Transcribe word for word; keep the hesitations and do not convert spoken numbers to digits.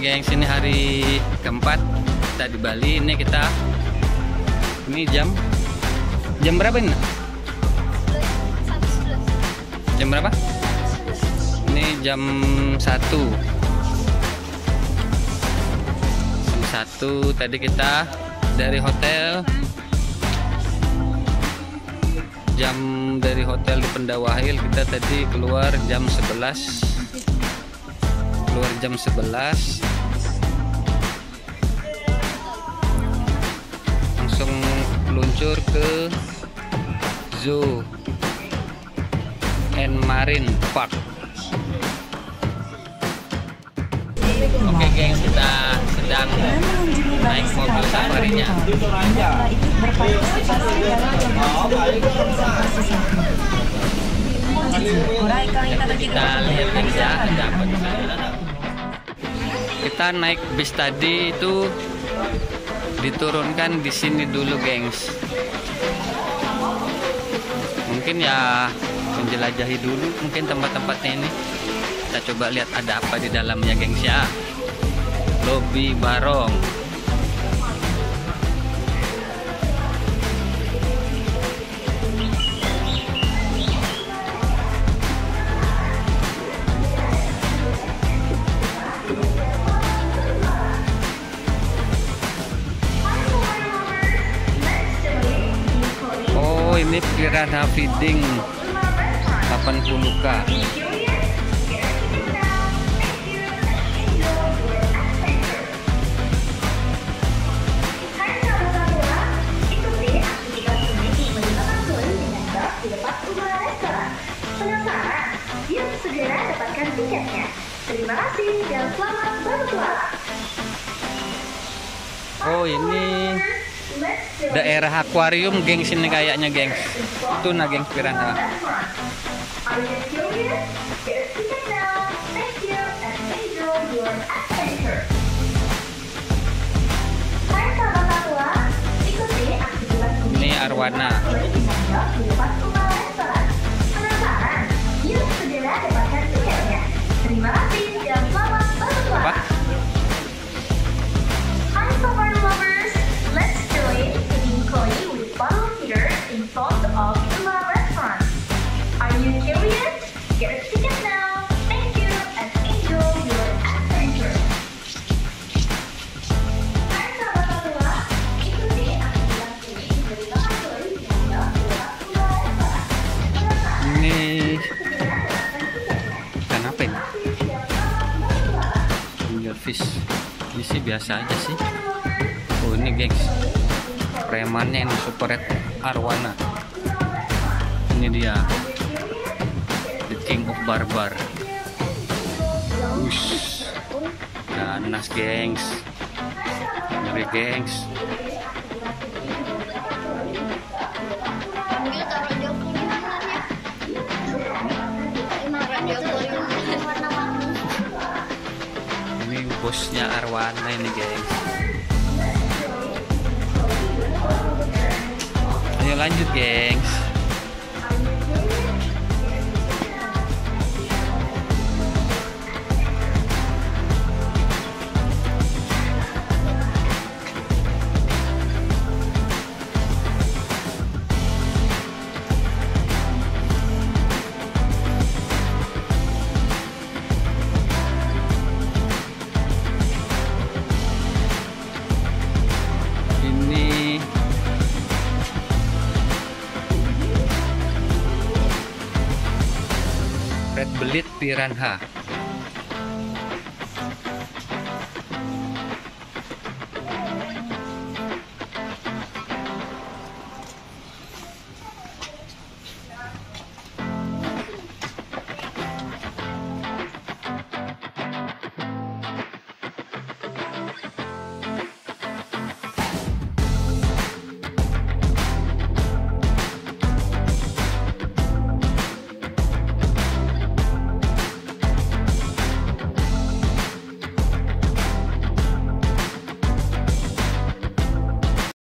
gengs, ini hari keempat kita di Bali. Ini kita ini jam jam berapa ini? Jam berapa? Ini jam satu. Jam satu tadi kita dari hotel. Jam dari hotel di Pendawa Hil kita tadi keluar jam sebelas. Keluar jam sebelas. Langsung meluncur ke Zoo and Marine Park. Oke gengs, kita sedang naik mobil safarinya. Kita lihat bisa dapat. Kita naik bis tadi itu diturunkan di sini dulu gengs. Mungkin ya menjelajahi dulu mungkin tempat-tempatnya ini. Kita coba lihat ada apa di dalamnya gengs ya. Lobi Barong. Oh, ini piranha feeding delapan puluh ribu. Terima kasih dan selamat berpuasa. Oh, ini daerah akuarium gengs, ini kayaknya gengs. Itu nah gengs piranha. Ini Arwana. Terima kasih dan selamat berpuasa. Hi safari lovers, let's join in Koi with bottle feeder in front of Ula restaurant. Are you curious? Get a ticket now. Thank you and enjoy your adventure. Hai sahabat Ula, ikuti aktivasi ini bersama Koi dan Ula restaurant. Ini fish. Ini sih biasa aja sih. Oh ini gengs, premannya ini super red Arwana. Ini dia the king of barbar. Ush, ganas gengs, ngeri gengs. Bosnya Arwana ini guys. Ayo lanjut gengs. Belit piranha.